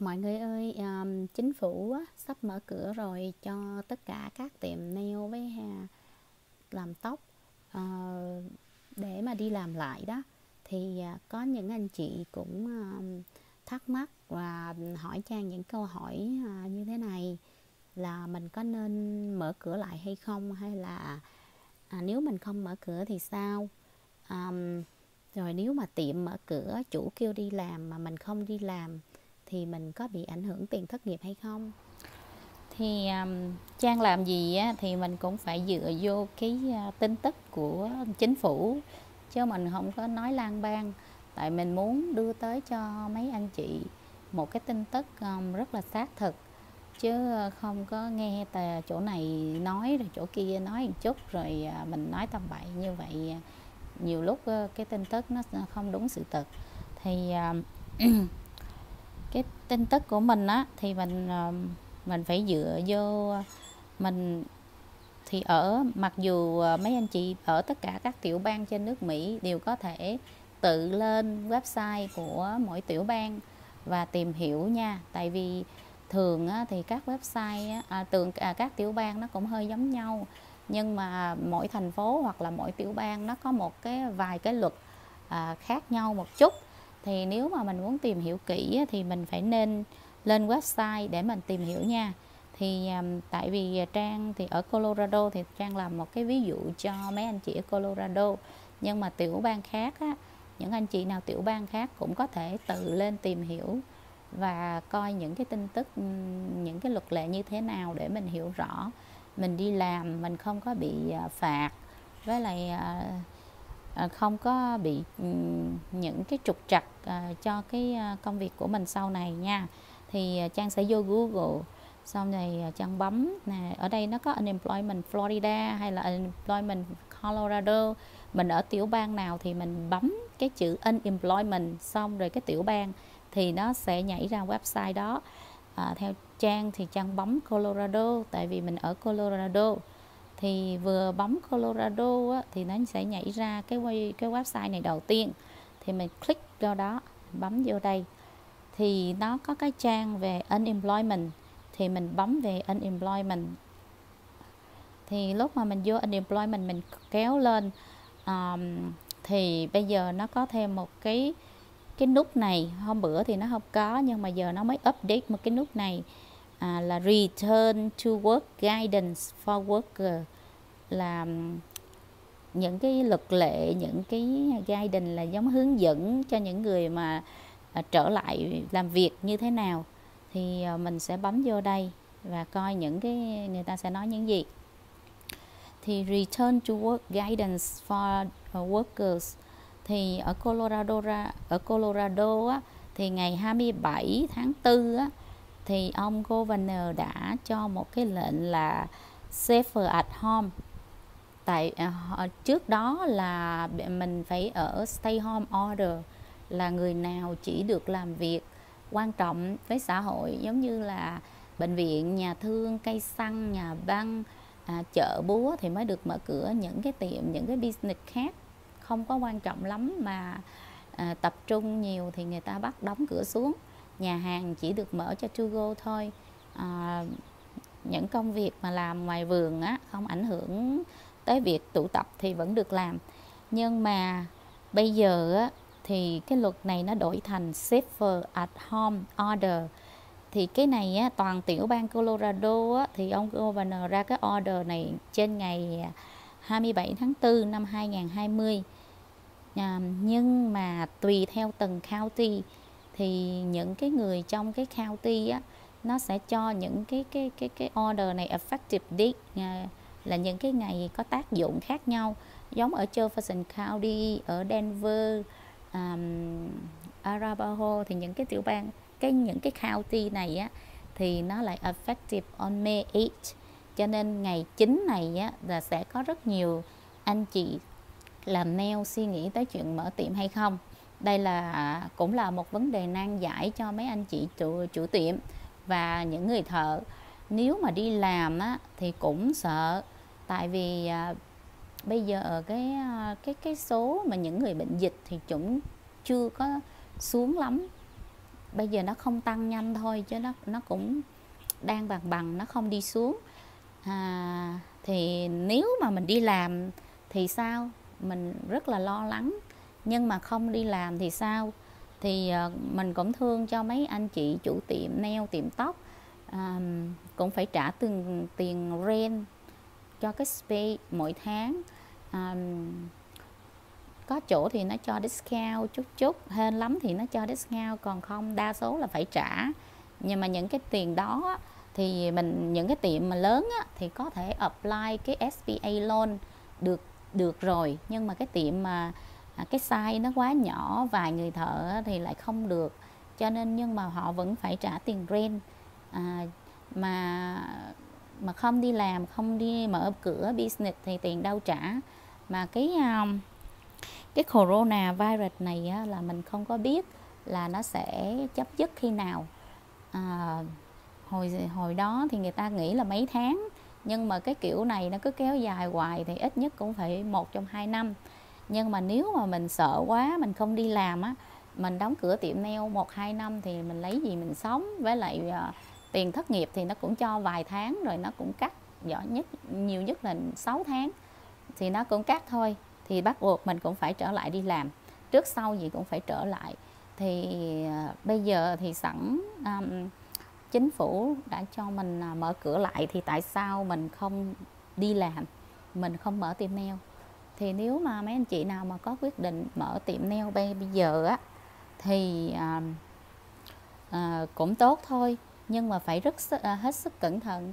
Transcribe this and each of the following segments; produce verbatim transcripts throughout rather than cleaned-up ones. Mọi người ơi, um, chính phủ á, sắp mở cửa rồi cho tất cả các tiệm nail với làm tóc uh, để mà đi làm lại đó. Thì uh, có những anh chị cũng uh, thắc mắc và hỏi Trang những câu hỏi uh, như thế này là mình có nên mở cửa lại hay không, hay là uh, nếu mình không mở cửa thì sao? Um, rồi nếu mà tiệm mở cửa, chủ kêu đi làm mà mình không đi làm thì mình có bị ảnh hưởng tiền thất nghiệp hay không? Thì um, Trang làm gì á, thì mình cũng phải dựa vô cái uh, tin tức của chính phủ, chứ mình không có nói lang bang. Tại mình muốn đưa tới cho mấy anh chị một cái tin tức um, rất là xác thực, chứ không có nghe tà chỗ này nói rồi chỗ kia nói một chút rồi uh, mình nói tầm bậy. Như vậy uh, nhiều lúc uh, cái tin tức nó không đúng sự thật. Thì uh, cái tin tức của mình á, thì mình mình phải dựa vô mình. Thì ở mặc dù mấy anh chị ở tất cả các tiểu bang trên nước Mỹ đều có thể tự lên website của mỗi tiểu bang và tìm hiểu nha. Tại vì thường á, thì các website à, tường à, các tiểu bang nó cũng hơi giống nhau, nhưng mà mỗi thành phố hoặc là mỗi tiểu bang nó có một cái vài cái luật à, khác nhau một chút. Thì nếu mà mình muốn tìm hiểu kỹ thì mình phải nên lên website để mình tìm hiểu nha. Thì tại vì Trang thì ở Colorado, thì Trang làm một cái ví dụ cho mấy anh chị ở Colorado. Nhưng mà tiểu bang khác á, những anh chị nào tiểu bang khác cũng có thể tự lên tìm hiểu và coi những cái tin tức, những cái luật lệ như thế nào để mình hiểu rõ. Mình đi làm mình không có bị phạt, với lại không có bị những cái trục trặc cho cái công việc của mình sau này nha. Thì Trang sẽ vô Google, xong rồi Trang bấm nè, ở đây nó có unemployment Florida hay là unemployment Colorado, mình ở tiểu bang nào thì mình bấm cái chữ unemployment xong rồi cái tiểu bang thì nó sẽ nhảy ra website đó. À, theo Trang thì Trang bấm Colorado, tại vì mình ở Colorado. Thì vừa bấm Colorado á, thì nó sẽ nhảy ra cái cái website này đầu tiên. Thì mình click vô đó, bấm vô đây thì nó có cái trang về unemployment, thì mình bấm về unemployment. Thì lúc mà mình vô unemployment mình kéo lên um, thì bây giờ nó có thêm một cái cái nút này. Hôm bữa thì nó không có, nhưng mà giờ nó mới update một cái nút này. À, là Return to Work Guidance for Worker, là những cái luật lệ, những cái guidance là giống hướng dẫn cho những người mà à, trở lại làm việc như thế nào. Thì à, mình sẽ bấm vô đây và coi những cái người ta sẽ nói những gì. Thì Return to Work Guidance for Workers, thì ở Colorado ra, ở Colorado á, thì ngày hai mươi bảy tháng tư á, thì ông Governor đã cho một cái lệnh là Safer at Home. Tại trước đó là mình phải ở Stay Home Order, là người nào chỉ được làm việc quan trọng với xã hội, giống như là bệnh viện, nhà thương, cây xăng, nhà băng, à, chợ búa thì mới được mở cửa. Những cái tiệm, những cái business khác không có quan trọng lắm mà à, tập trung nhiều thì người ta bắt đóng cửa xuống. Nhà hàng chỉ được mở cho to go thôi. À, những công việc mà làm ngoài vườn á, không ảnh hưởng tới việc tụ tập thì vẫn được làm. Nhưng mà bây giờ á, thì cái luật này nó đổi thành Safer at Home Order. Thì cái này á, toàn tiểu bang Colorado á, thì ông Governor ra cái order này trên ngày hai mươi bảy tháng tư năm hai nghìn không trăm hai mươi. À, nhưng mà tùy theo từng county, thì những cái người trong cái county á, nó sẽ cho những cái cái cái cái order này effective date, là những cái ngày có tác dụng khác nhau. Giống ở Jefferson County, ở Denver, um, Arapahoe, thì những cái tiểu bang, cái những cái county này á, thì nó lại effective on May eighth. Cho nên ngày chín này á, là sẽ có rất nhiều anh chị làm nail suy nghĩ tới chuyện mở tiệm hay không. Đây là cũng là một vấn đề nan giải cho mấy anh chị chủ, chủ tiệm và những người thợ. Nếu mà đi làm á, thì cũng sợ, tại vì à, bây giờ cái cái cái số mà những người bệnh dịch thì cũng chưa có xuống lắm. bây giờ nó không tăng nhanh thôi chứ nó nó cũng đang bằng bằng, nó không đi xuống. À, thì nếu mà mình đi làm thì sao? Mình rất là lo lắng, nhưng mà không đi làm thì sao? Thì uh, mình cũng thương cho mấy anh chị chủ tiệm nail, tiệm tóc, uh, cũng phải trả từng tiền rent cho cái spa mỗi tháng. Um, có chỗ thì nó cho discount chút chút, hên lắm thì nó cho discount, còn không đa số là phải trả. Nhưng mà những cái tiền đó thì mình, những cái tiệm mà lớn á, thì có thể apply cái ét bê a loan được được rồi, nhưng mà cái tiệm mà cái size nó quá nhỏ, vài người thợ thì lại không được, cho nên nhưng mà họ vẫn phải trả tiền rent. À, mà mà không đi làm, không đi mở cửa business thì tiền đâu trả. Mà cái cái corona virus này á, là mình không có biết là nó sẽ chấm dứt khi nào. À, hồi hồi đó thì người ta nghĩ là mấy tháng, nhưng mà cái kiểu này nó cứ kéo dài hoài thì ít nhất cũng phải một trong hai năm. Nhưng mà nếu mà mình sợ quá, mình không đi làm á, mình đóng cửa tiệm nail một hai năm thì mình lấy gì mình sống? Với lại uh, tiền thất nghiệp thì nó cũng cho vài tháng rồi, nó cũng cắt, giỏi nhất nhiều nhất là sáu tháng thì nó cũng cắt thôi. Thì bắt buộc mình cũng phải trở lại đi làm, trước sau gì cũng phải trở lại. Thì uh, bây giờ thì sẵn um, chính phủ đã cho mình uh, mở cửa lại thì tại sao mình không đi làm, mình không mở tiệm nail? Thì nếu mà mấy anh chị nào mà có quyết định mở tiệm nail bây giờ á thì uh, uh, cũng tốt thôi, nhưng mà phải rất uh, hết sức cẩn thận.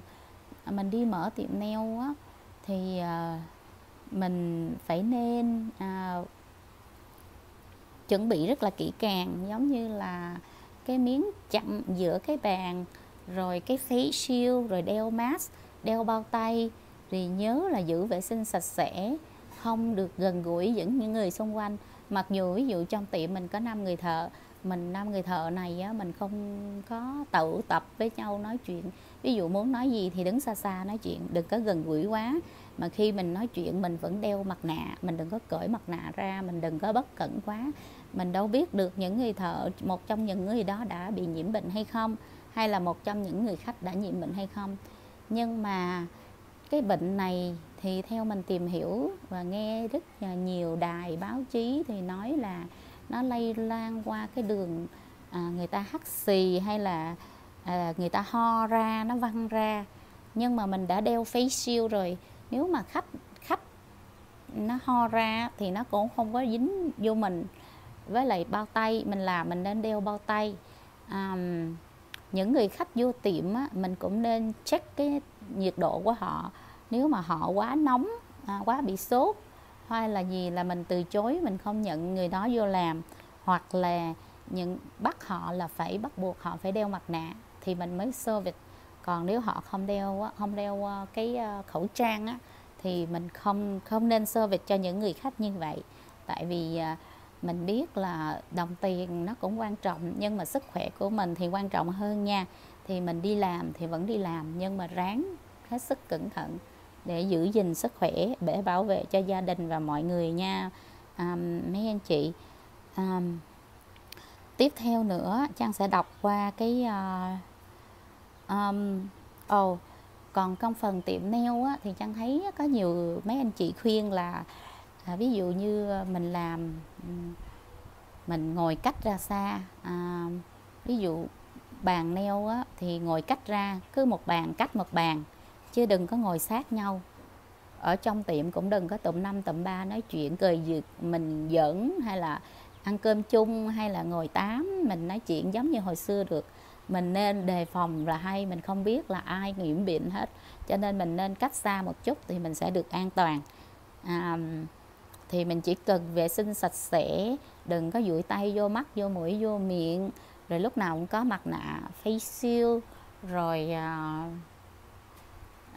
Mình đi mở tiệm nail á thì uh, mình phải nên uh, chuẩn bị rất là kỹ càng, giống như là cái miếng chặn giữa cái bàn, rồi cái face shield, rồi đeo mask, đeo bao tay, thì nhớ là giữ vệ sinh sạch sẽ, không được gần gũi những người xung quanh. Mặc dù ví dụ trong tiệm mình có năm người thợ, mình năm người thợ này á, mình không có tụ tập với nhau nói chuyện. Ví dụ muốn nói gì thì đứng xa xa nói chuyện, đừng có gần gũi quá. Mà khi mình nói chuyện mình vẫn đeo mặt nạ, mình đừng có cởi mặt nạ ra, mình đừng có bất cẩn quá. Mình đâu biết được những người thợ, một trong những người đó đã bị nhiễm bệnh hay không, hay là một trong những người khách đã nhiễm bệnh hay không. Nhưng mà cái bệnh này thì theo mình tìm hiểu và nghe rất nhiều đài báo chí thì nói là nó lây lan qua cái đường à, người ta hắt xì hay là à, người ta ho ra, nó văng ra. Nhưng mà mình đã đeo face shield rồi, nếu mà khách khách nó ho ra thì nó cũng không có dính vô mình. Với lại bao tay, mình làm mình nên đeo bao tay. À, những người khách vô tiệm á, mình cũng nên check cái nhiệt độ của họ. Nếu mà họ quá nóng, à, quá bị sốt hay là gì là mình từ chối, mình không nhận người đó vô làm, hoặc là những bắt họ là phải bắt buộc họ phải đeo mặt nạ thì mình mới service. Còn nếu họ không đeo không đeo cái khẩu trang á, thì mình không không nên service cho những người khách như vậy. Tại vì mình biết là đồng tiền nó cũng quan trọng, nhưng mà sức khỏe của mình thì quan trọng hơn nha. Thì mình đi làm thì vẫn đi làm, nhưng mà ráng hết sức cẩn thận để giữ gìn sức khỏe, để bảo vệ cho gia đình và mọi người nha, à, mấy anh chị. À, tiếp theo nữa Trang sẽ đọc qua cái uh, um, oh, còn trong phần tiệm nail á, thì Trang thấy có nhiều mấy anh chị khuyên là à, ví dụ như mình làm mình ngồi cách ra xa, à, ví dụ bàn nail á, thì ngồi cách ra, cứ một bàn cách một bàn, chứ đừng có ngồi sát nhau. Ở trong tiệm cũng đừng có tụm năm tụm ba nói chuyện cười giật mình giỡn, hay là ăn cơm chung, hay là ngồi tám mình nói chuyện giống như hồi xưa được. Mình nên đề phòng là hay mình không biết là ai nhiễm bệnh hết, cho nên mình nên cách xa một chút thì mình sẽ được an toàn. À, thì mình chỉ cần vệ sinh sạch sẽ, đừng có duỗi tay vô mắt, vô mũi, vô miệng, rồi lúc nào cũng có mặt nạ, face shield, rồi uh,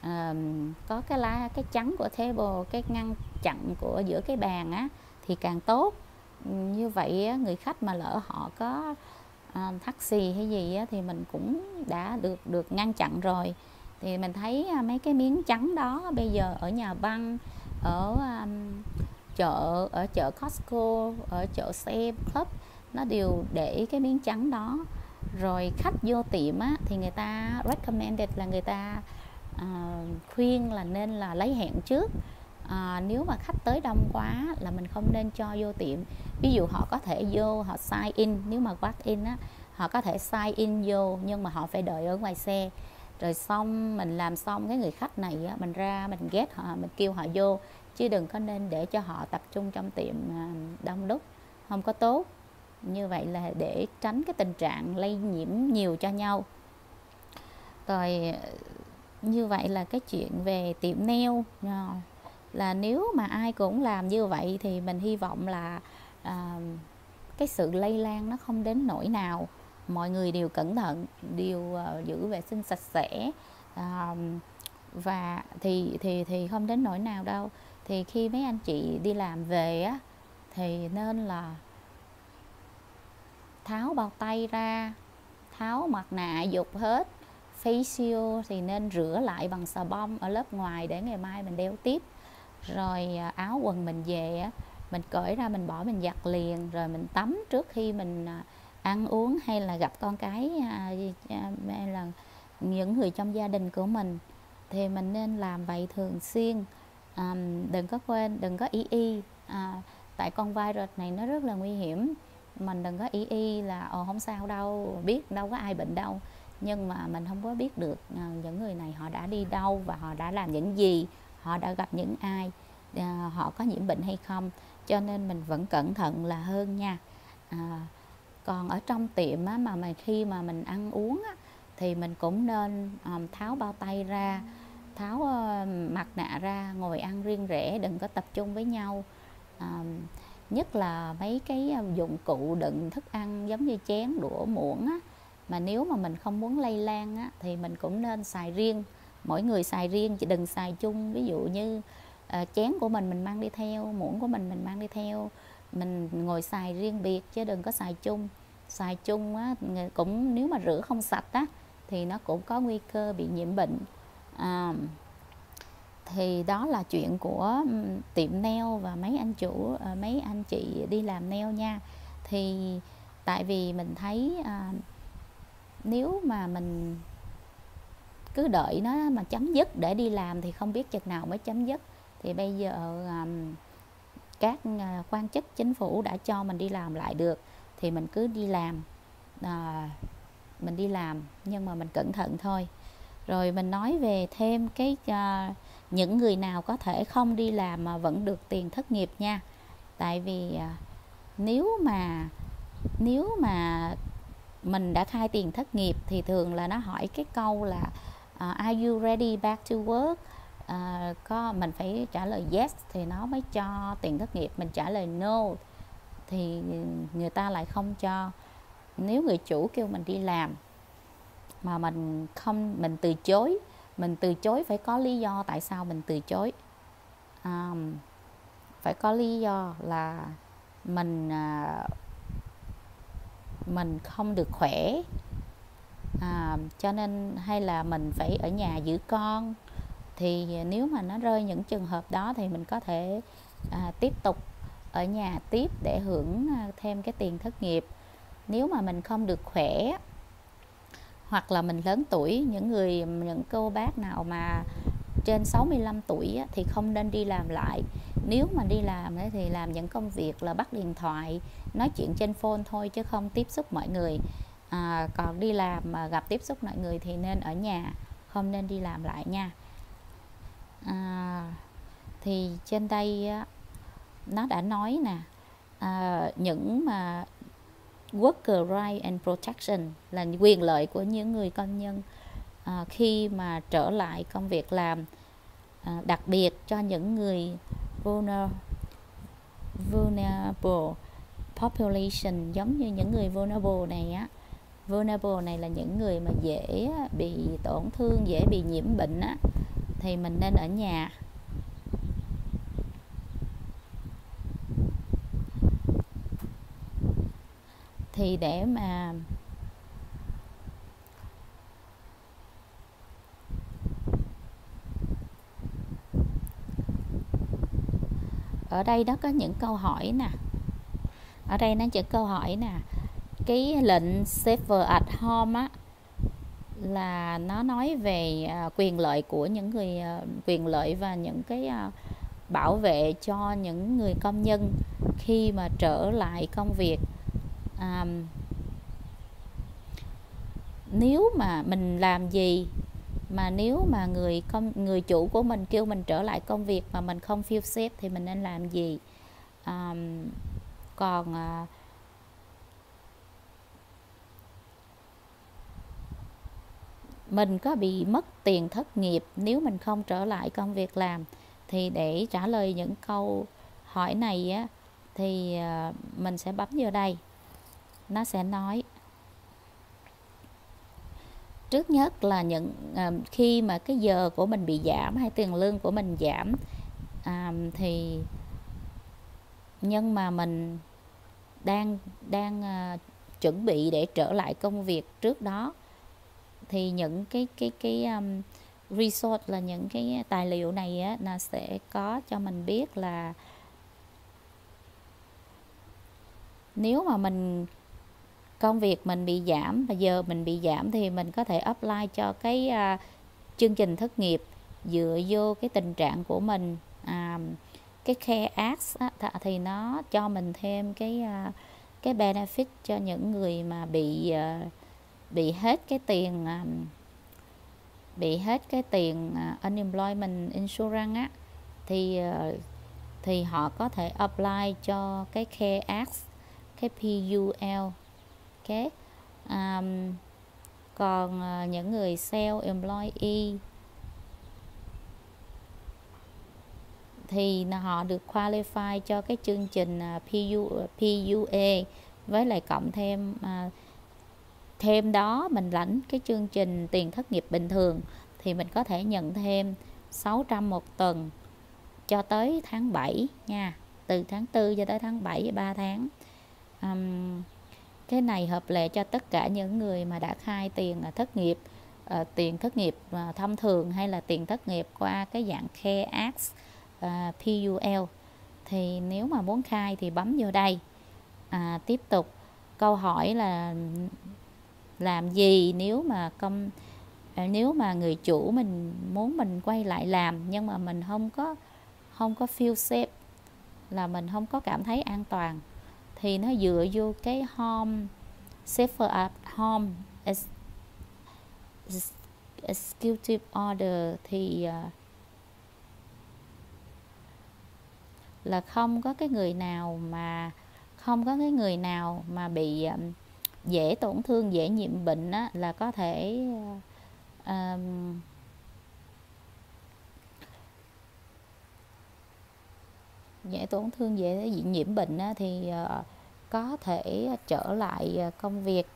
um, có cái lá cái chắn của table, cái ngăn chặn của giữa cái bàn á thì càng tốt. Như vậy người khách mà lỡ họ có uh, thắc xì hay gì á, thì mình cũng đã được được ngăn chặn rồi. Thì mình thấy mấy cái miếng chắn đó bây giờ ở nhà băng, ở um, chợ ở chợ Costco, ở chợ Sam's Club, nó đều để cái miếng trắng đó. Rồi khách vô tiệm á, thì người ta recommended là người ta uh, khuyên là nên là lấy hẹn trước. À, nếu mà khách tới đông quá là mình không nên cho vô tiệm. Ví dụ họ có thể vô, họ sign in, nếu mà walk in á, họ có thể sign in vô, nhưng mà họ phải đợi ở ngoài xe. Rồi xong mình làm xong cái người khách này á, mình ra mình ghét họ, mình kêu họ vô, chứ đừng có nên để cho họ tập trung trong tiệm đông đúc, không có tốt. Như vậy là để tránh cái tình trạng lây nhiễm nhiều cho nhau. Rồi như vậy là cái chuyện về tiệm nail, là nếu mà ai cũng làm như vậy thì mình hy vọng là à, cái sự lây lan nó không đến nỗi nào. Mọi người đều cẩn thận, đều à, giữ vệ sinh sạch sẽ, à, và thì thì thì không đến nỗi nào đâu. Thì khi mấy anh chị đi làm về á, thì nên là tháo bao tay ra, tháo mặt nạ dục hết, facial thì nên rửa lại bằng xà bông ở lớp ngoài để ngày mai mình đeo tiếp. Rồi áo quần mình về á, mình cởi ra mình bỏ mình giặt liền, rồi mình tắm trước khi mình ăn uống hay là gặp con cái hay là những người trong gia đình của mình, thì mình nên làm vậy thường xuyên. À, đừng có quên, đừng có ý y, à, tại con virus này nó rất là nguy hiểm. Mình đừng có ý y là ồ không sao đâu, biết đâu có ai bệnh đâu, nhưng mà mình không có biết được à, những người này họ đã đi đâu và họ đã làm những gì, họ đã gặp những ai, à, họ có nhiễm bệnh hay không. Cho nên mình vẫn cẩn thận là hơn nha. À, còn ở trong tiệm á, mà, mà khi mà mình ăn uống á, thì mình cũng nên um, tháo bao tay ra, tháo uh, mặt nạ ra, ngồi ăn riêng rẽ, đừng có tập trung với nhau. À, nhất là mấy cái dụng cụ đựng thức ăn giống như chén, đũa, muỗng á, mà nếu mà mình không muốn lây lan á, thì mình cũng nên xài riêng. Mỗi người xài riêng, chứ đừng xài chung. Ví dụ như uh, chén của mình mình mang đi theo, muỗng của mình mình mang đi theo, mình ngồi xài riêng biệt, chứ đừng có xài chung. Xài chung á, cũng nếu mà rửa không sạch á, thì nó cũng có nguy cơ bị nhiễm bệnh. À, thì đó là chuyện của tiệm nail và mấy anh chủ, mấy anh chị đi làm nail nha. Thì tại vì mình thấy à, nếu mà mình cứ đợi nó mà chấm dứt để đi làm thì không biết chừng nào mới chấm dứt. Thì bây giờ um, các quan chức chính phủ đã cho mình đi làm lại được, thì mình cứ đi làm, à, mình đi làm nhưng mà mình cẩn thận thôi. Rồi mình nói về thêm cái uh, những người nào có thể không đi làm mà vẫn được tiền thất nghiệp nha. Tại vì uh, nếu mà nếu mà mình đã khai tiền thất nghiệp thì thường là nó hỏi cái câu là Uh, are you ready back to work? Uh, có, mình phải trả lời yes thì nó mới cho tiền thất nghiệp. Mình trả lời no thì người ta lại không cho. Nếu người chủ kêu mình đi làm mà mình không, mình từ chối, mình từ chối phải có lý do tại sao mình từ chối. Um, phải có lý do là mình uh, mình không được khỏe. À, cho nên hay là mình phải ở nhà giữ con. Thì nếu mà nó rơi những trường hợp đó thì mình có thể à, tiếp tục ở nhà tiếp để hưởng à, thêm cái tiền thất nghiệp. Nếu mà mình không được khỏe hoặc là mình lớn tuổi, những người những cô bác nào mà trên sáu mươi lăm tuổi á, thì không nên đi làm lại. Nếu mà đi làm thì làm những công việc là bắt điện thoại, nói chuyện trên phone thôi, chứ không tiếp xúc mọi người. À, còn đi làm mà gặp tiếp xúc mọi người thì nên ở nhà, không nên đi làm lại nha. À, thì trên đây nó đã nói nè, à, những mà worker right and protection là quyền lợi của những người công nhân à, khi mà trở lại công việc làm, à, đặc biệt cho những người vulnerable population, giống như những người vulnerable này á. Vulnerable này là những người mà dễ bị tổn thương, dễ bị nhiễm bệnh á, thì mình nên ở nhà. Thì để mà ở đây đó có những câu hỏi nè, ở đây nó chỉ câu hỏi nè. cái lệnh Safer at Home á, là nó nói về quyền lợi của những người, quyền lợi và những cái bảo vệ cho những người công nhân khi mà trở lại công việc. À, nếu mà mình làm gì mà nếu mà người công người chủ của mình kêu mình trở lại công việc mà mình không feel safe thì mình nên làm gì? À, còn à, mình có bị mất tiền thất nghiệp nếu mình không trở lại công việc làm? Thì để trả lời những câu hỏi này á, thì mình sẽ bấm vô đây. Nó sẽ nói trước nhất là những khi mà cái giờ của mình bị giảm hay tiền lương của mình giảm, à, thì nhưng mà mình đang đang uh, chuẩn bị để trở lại công việc trước đó, thì những cái cái cái um, resource là những cái tài liệu này á, nó sẽ có cho mình biết là nếu mà mình công việc mình bị giảm và giờ mình bị giảm thì mình có thể apply cho cái uh, chương trình thất nghiệp dựa vô cái tình trạng của mình. À, cái Care Act á, thì nó cho mình thêm cái uh, cái benefit cho những người mà bị uh, bị hết cái tiền um, bị hết cái tiền uh, unemployment insurance á, thì uh, thì họ có thể apply cho cái Care Act, cái pê u lờ. Okay. Um, còn uh, những người self-employee thì họ được qualify cho cái chương trình uh, pê u a, với lại cộng thêm uh, thêm đó mình lãnh cái chương trình tiền thất nghiệp bình thường thì mình có thể nhận thêm sáu trăm một tuần cho tới tháng bảy nha, từ tháng tư cho tới tháng bảy, ba tháng. Um, Cái này hợp lệ cho tất cả những người mà đã khai tiền thất nghiệp, uh, tiền thất nghiệp uh, thông thường hay là tiền thất nghiệp qua cái dạng Care Act, uh, pê u lờ. Thì nếu mà muốn khai thì bấm vô đây. À, tiếp tục câu hỏi là làm gì nếu mà công nếu mà người chủ mình muốn mình quay lại làm nhưng mà mình không có không có feel safe, là mình không có cảm thấy an toàn, thì nó dựa vô cái home, Safer at Home Executive Order, thì uh, là không có cái người nào mà không có cái người nào mà bị um, dễ tổn thương, dễ nhiễm bệnh á, là có thể uh, um, dễ tổn thương, dễ nhiễm bệnh thì có thể trở lại công việc.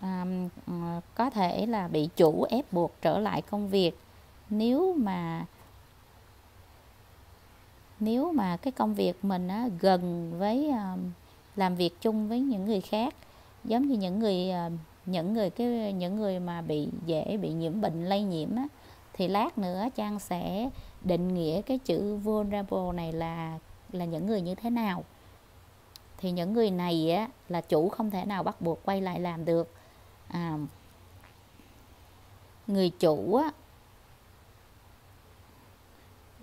À, có thể là bị chủ ép buộc trở lại công việc nếu mà nếu mà cái công việc mình gần với làm việc chung với những người khác, giống như những người những người cái những người mà bị dễ bị nhiễm bệnh lây nhiễm á. Thì lát nữa Trang sẽ định nghĩa cái chữ vulnerable này là là những người như thế nào. Thì những người này á, là chủ không thể nào bắt buộc quay lại làm được. À, người chủ á,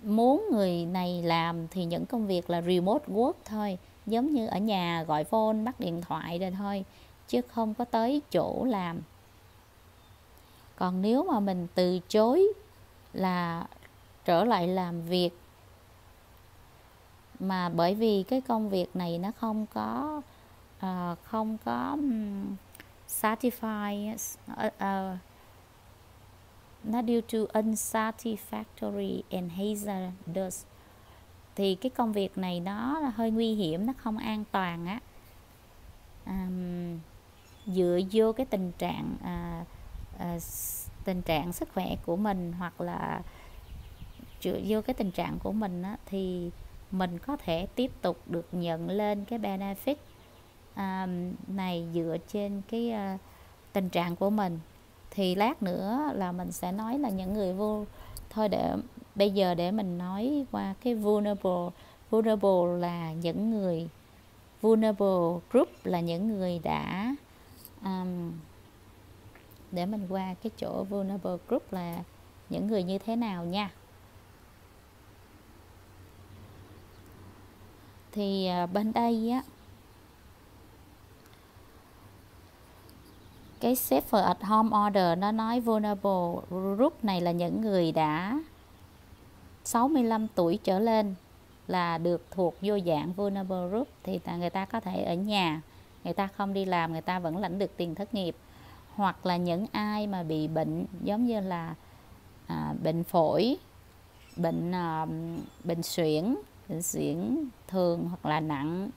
muốn người này làm thì những công việc là remote work thôi, giống như ở nhà gọi phone, bắt điện thoại rồi thôi, chứ không có tới chỗ làm. Còn nếu mà mình từ chối là trở lại làm việc mà bởi vì cái công việc này nó không có uh, không có um, satisfied, uh, uh, nó due to unsatisfactory and hazardous, thì cái công việc này nó hơi nguy hiểm, nó không an toàn á. Um, dựa vô cái tình trạng uh, Uh, tình trạng sức khỏe của mình, hoặc là dựa vô cái tình trạng của mình á, thì mình có thể tiếp tục được nhận lên cái benefit um, này dựa trên cái uh, tình trạng của mình. Thì lát nữa là mình sẽ nói là những người vô thôi, để bây giờ để mình nói qua cái vulnerable Vulnerable là những người, vulnerable group là những người đã, um, để mình qua cái chỗ vulnerable group là những người như thế nào nha. Thì bên đây á, cái Safer at Home Order nó nói vulnerable group này là những người đã sáu mươi lăm tuổi trở lên là được thuộc vô dạng vulnerable group. Thì người ta có thể ở nhà, người ta không đi làm, người ta vẫn lãnh được tiền thất nghiệp. Hoặc là những ai mà bị bệnh giống như là à, bệnh phổi, bệnh, à, bệnh suyễn, bệnh suyễn thường hoặc là nặng,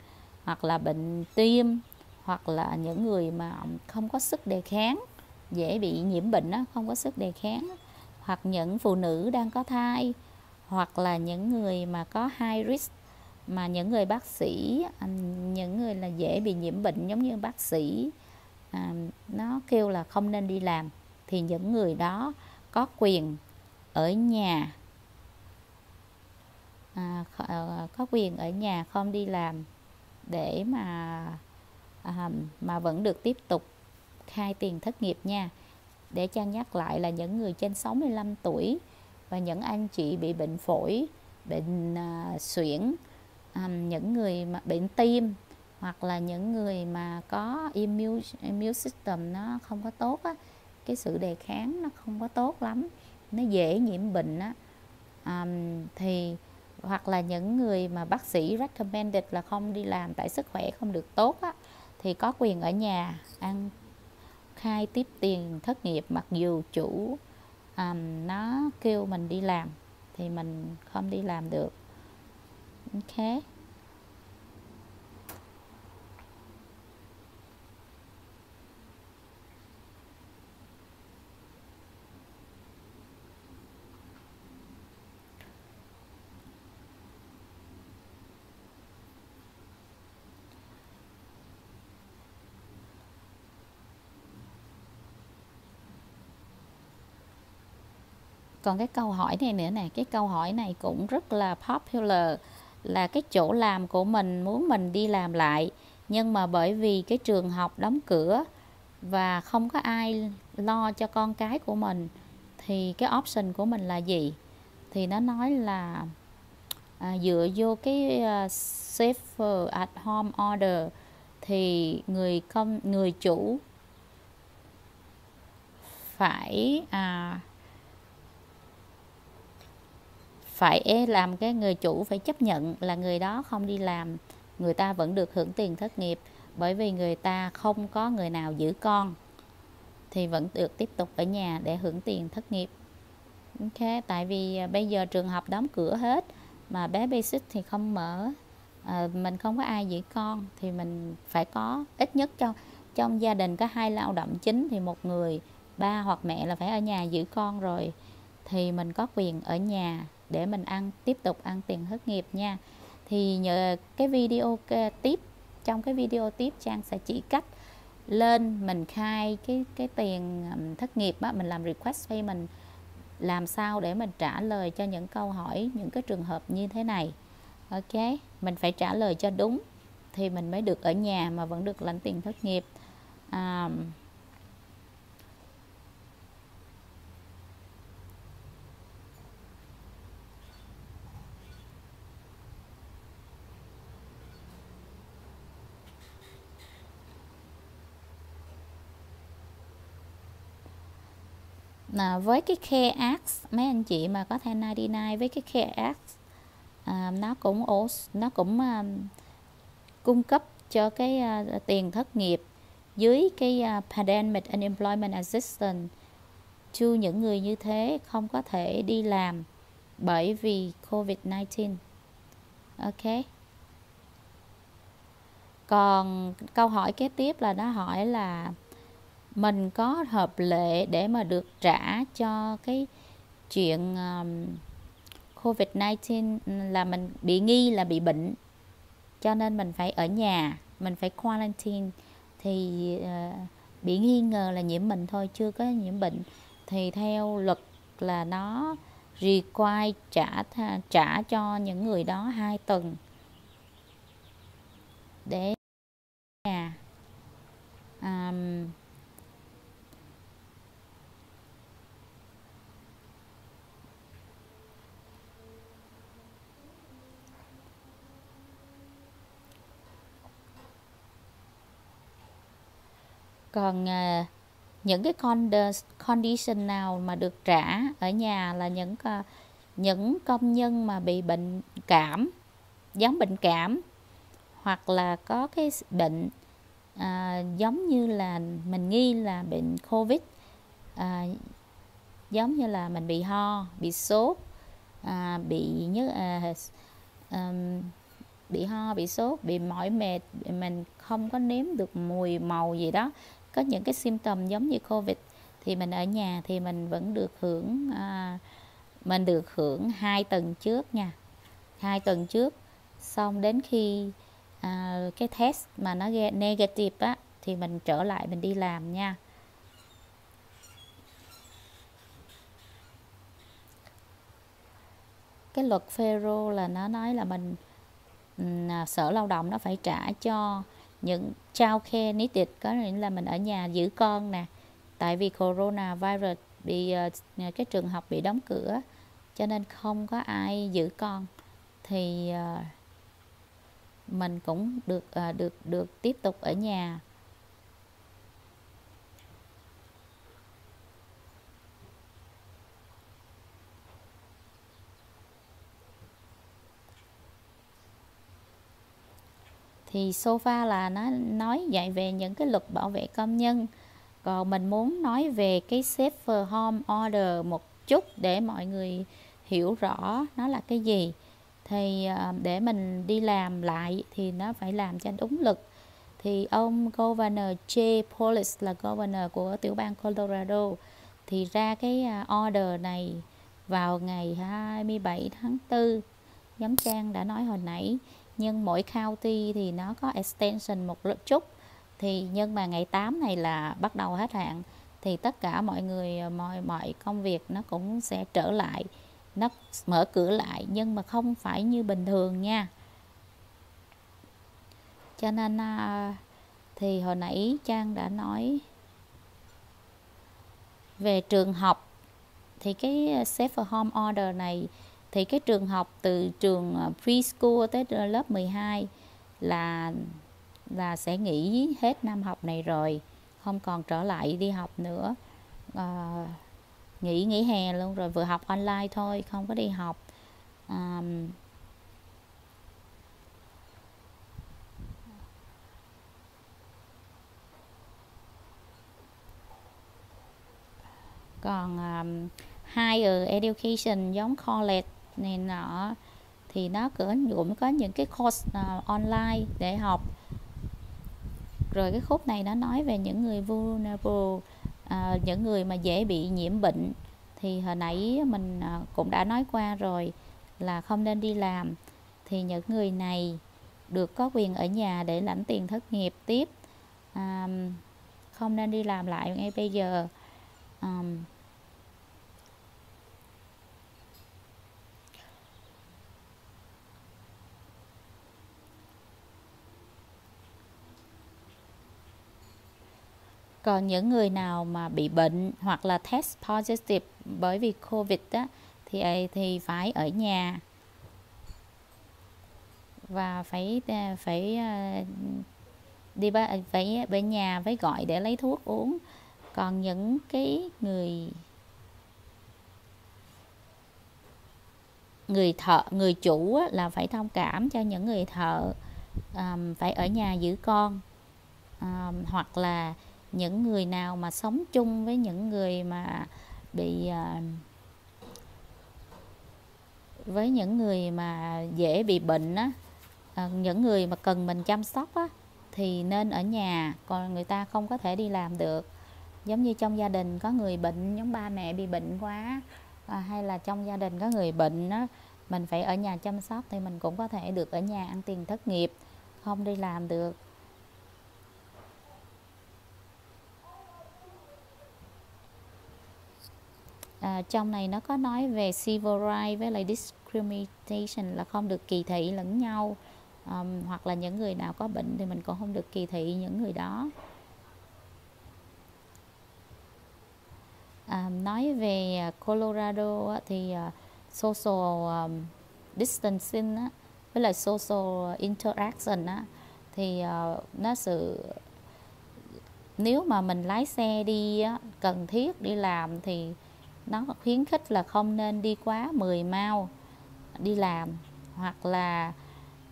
hoặc là bệnh tim, hoặc là những người mà không có sức đề kháng, dễ bị nhiễm bệnh đó, không có sức đề kháng, hoặc những phụ nữ đang có thai, hoặc là những người mà có high risk, mà những người bác sĩ, những người là dễ bị nhiễm bệnh giống như bác sĩ à, nó kêu là không nên đi làm, thì những người đó có quyền ở nhà, à, có quyền ở nhà không đi làm để mà à, mà vẫn được tiếp tục khai tiền thất nghiệp nha. Để Trang nhắc lại là những người trên sáu mươi lăm tuổi và những anh chị bị bệnh phổi, bệnh à, suyễn, à, những người mà bệnh tim, hoặc là những người mà có immune, immune system nó không có tốt á, cái sự đề kháng nó không có tốt lắm, nó dễ nhiễm bệnh á, à, thì hoặc là những người mà bác sĩ recommended là không đi làm tại sức khỏe không được tốt á, thì có quyền ở nhà ăn khai tiếp tiền thất nghiệp, mặc dù chủ um, nó kêu mình đi làm thì mình không đi làm được. Ok. Còn cái câu hỏi này nữa nè, cái câu hỏi này cũng rất là popular, là cái chỗ làm của mình muốn mình đi làm lại, nhưng mà bởi vì cái trường học đóng cửa và không có ai lo cho con cái của mình, thì cái option của mình là gì? Thì nó nói là à, dựa vô cái uh, Safer at Home Order thì người, công, người chủ phải... À, phải làm cái người chủ phải chấp nhận là người đó không đi làm, người ta vẫn được hưởng tiền thất nghiệp, bởi vì người ta không có người nào giữ con thì vẫn được tiếp tục ở nhà để hưởng tiền thất nghiệp. Ok, tại vì bây giờ trường học đóng cửa hết mà bé basic thì không mở, à, mình không có ai giữ con thì mình phải có ít nhất trong trong gia đình có hai lao động chính thì một người ba hoặc mẹ là phải ở nhà giữ con rồi, thì mình có quyền ở nhà để mình ăn tiếp tục ăn tiền thất nghiệp nha. Thì nhờ cái video tiếp, trong cái video tiếp Trang sẽ chỉ cách lên mình khai cái cái tiền thất nghiệp á, mình làm request payment, làm sao để mình trả lời cho những câu hỏi, những cái trường hợp như thế này. Ok, mình phải trả lời cho đúng thì mình mới được ở nhà mà vẫn được lãnh tiền thất nghiệp. À, À, với cái Care Act, mấy anh chị mà có thai chín mươi chín với cái Care Act à, nó cũng nó cũng à, cung cấp cho cái à, tiền thất nghiệp dưới cái à, Pandemic Unemployment Assistance cho những người như thế không có thể đi làm bởi vì Covid mười chín. Ok. Còn câu hỏi kế tiếp là nó hỏi là mình có hợp lệ để mà được trả cho cái chuyện um, Covid mười chín, là mình bị nghi là bị bệnh cho nên mình phải ở nhà, mình phải quarantine, thì uh, bị nghi ngờ là nhiễm bệnh thôi, chưa có nhiễm bệnh, thì theo luật là nó require trả trả cho những người đó hai tuần để nhà. Um, còn uh, những cái condition nào mà được trả ở nhà là những uh, những công nhân mà bị bệnh cảm, giống bệnh cảm, hoặc là có cái bệnh à, giống như là mình nghi là bệnh Covid, à, giống như là mình bị ho, bị sốt, à, bị như, à, à, bị ho, bị sốt, bị mỏi mệt, mình không có nếm được mùi màu gì đó, có những cái symptom giống như Covid, thì mình ở nhà thì mình vẫn được hưởng, à, mình được hưởng hai tuần trước nha, hai tuần trước, xong đến khi À, cái test mà nó negative á, thì mình trở lại mình đi làm nha. Cái luật Federal là nó nói là mình um, sở lao động nó phải trả cho những child care needed, có nghĩa là mình ở nhà giữ con nè, tại vì corona virus bị uh, cái trường học bị đóng cửa cho nên không có ai giữ con, thì uh, mình cũng được được được tiếp tục ở nhà. Thì so far là nó nói dạy về những cái luật bảo vệ công nhân. Còn mình muốn nói về cái Safer Home Order một chút để mọi người hiểu rõ nó là cái gì. Thì để mình đi làm lại thì nó phải làm cho đúng luật. Thì ông Governor Jay Polis là Governor của tiểu bang Colorado thì ra cái order này vào ngày hai mươi bảy tháng tư, giống Trang đã nói hồi nãy. Nhưng mỗi county thì nó có extension một chút, thì nhưng mà ngày tám này là bắt đầu hết hạn, thì tất cả mọi người, mọi, mọi công việc nó cũng sẽ trở lại, nó mở cửa lại nhưng mà không phải như bình thường nha. Cho nên thì hồi nãy Trang đã nói về trường học, thì cái Safer Home Order này thì cái trường học từ trường preschool tới lớp mười hai là là sẽ nghỉ hết năm học này rồi, không còn trở lại đi học nữa. À, nghỉ nghỉ hè luôn rồi, vừa học online thôi, không có đi học. À, còn um, higher education giống college này nọ thì nó cũng có những cái course uh, online để học. Rồi cái khúc này nó nói về những người vulnerable, à, những người mà dễ bị nhiễm bệnh, thì hồi nãy mình cũng đã nói qua rồi là không nên đi làm, thì những người này được có quyền ở nhà để lãnh tiền thất nghiệp tiếp, à, không nên đi làm lại ngay bây giờ. à, Còn những người nào mà bị bệnh hoặc là test positive bởi vì Covid á, thì thì phải ở nhà và phải phải đi phải ở nhà, phải gọi để lấy thuốc uống. Còn những cái người người thợ người chủ á, là phải thông cảm cho những người thợ, um, phải ở nhà giữ con, um, hoặc là những người nào mà sống chung với những người mà bị uh, với những người mà dễ bị bệnh á, uh, những người mà cần mình chăm sóc á, thì nên ở nhà, còn người ta không có thể đi làm được. Giống như trong gia đình có người bệnh, giống ba mẹ bị bệnh quá, uh, hay là trong gia đình có người bệnh á, mình phải ở nhà chăm sóc, thì mình cũng có thể được ở nhà ăn tiền thất nghiệp, không đi làm được. à, trong này nó có nói về civil rights với lại discrimination là không được kỳ thị lẫn nhau, à, hoặc là những người nào có bệnh thì mình cũng không được kỳ thị những người đó. À, nói về Colorado thì social distancing với lại social interaction thì nó sự nếu mà mình lái xe đi cần thiết đi làm thì nó khuyến khích là không nên đi quá mười mile đi làm, hoặc là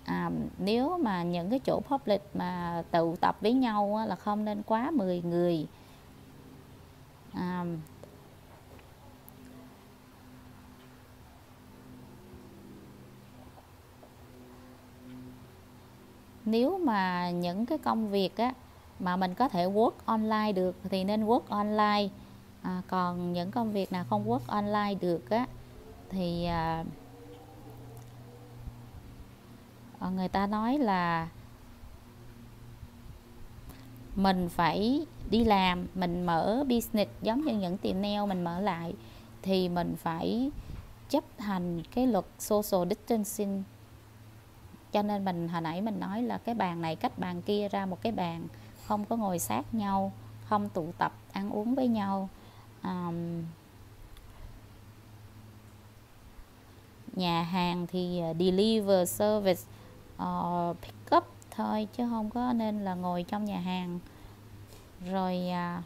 à, nếu mà những cái chỗ public mà tụ tập với nhau là không nên quá mười người. À, nếu mà những cái công việc á, mà mình có thể work online được thì nên work online. À, còn những công việc nào không work online được á, thì à, người ta nói là mình phải đi làm, mình mở business giống như những tiệm nail mình mở lại thì mình phải chấp hành cái luật social distancing. Cho nên mình hồi nãy mình nói là cái bàn này cách bàn kia ra một cái bàn, không có ngồi sát nhau, không tụ tập ăn uống với nhau. À, nhà hàng thì deliver service, uh, pick up thôi chứ không có nên là ngồi trong nhà hàng. Rồi à,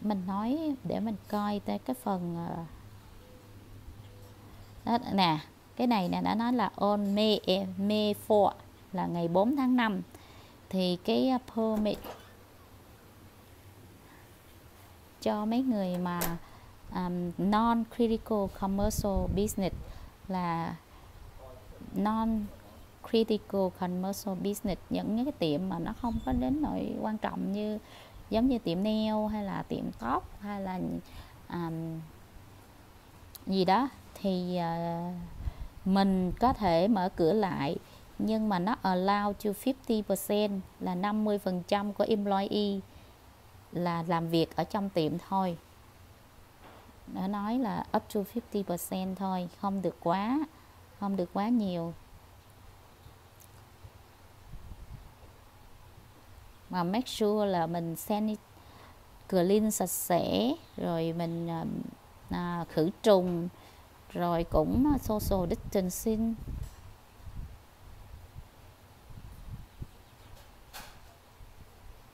mình nói để mình coi tới cái phần đó, nè. Cái này nè đã nói là on May fourth là ngày bốn tháng năm thì cái permit cho mấy người mà um, non critical commercial business là non critical commercial business, những cái tiệm mà nó không có đến nỗi quan trọng như giống như tiệm nail hay là tiệm tóc hay là um, gì đó thì uh, mình có thể mở cửa lại, nhưng mà nó allow to fifty percent là năm mươi phần trăm của employee là làm việc ở trong tiệm thôi. Nó nói là up to fifty percent thôi, không được quá, không được quá nhiều. Mà make sure là mình sanitize, clean sạch sẽ, rồi mình à, khử trùng, rồi cũng social distancing.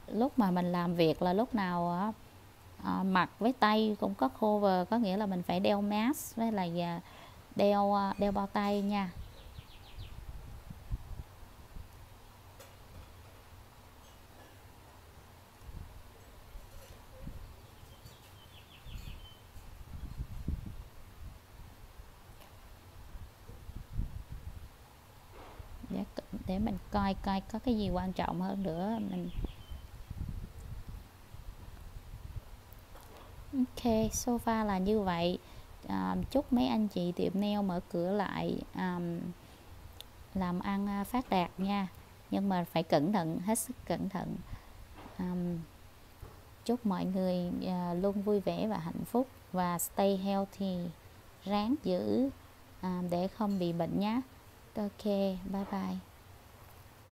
Lúc mà mình làm việc là lúc nào à, mặt với tay cũng có cover, có nghĩa là mình phải đeo mask với là đeo đeo bao tay nha. Để mình coi coi có cái gì quan trọng hơn nữa mình. Ok, so far là như vậy. À, chúc mấy anh chị tiệm nail mở cửa lại à, làm ăn phát đạt nha. Nhưng mà phải cẩn thận, hết sức cẩn thận. À, chúc mọi người à, luôn vui vẻ và hạnh phúc và stay healthy, ráng giữ à, để không bị bệnh nhé. Ok, bye bye.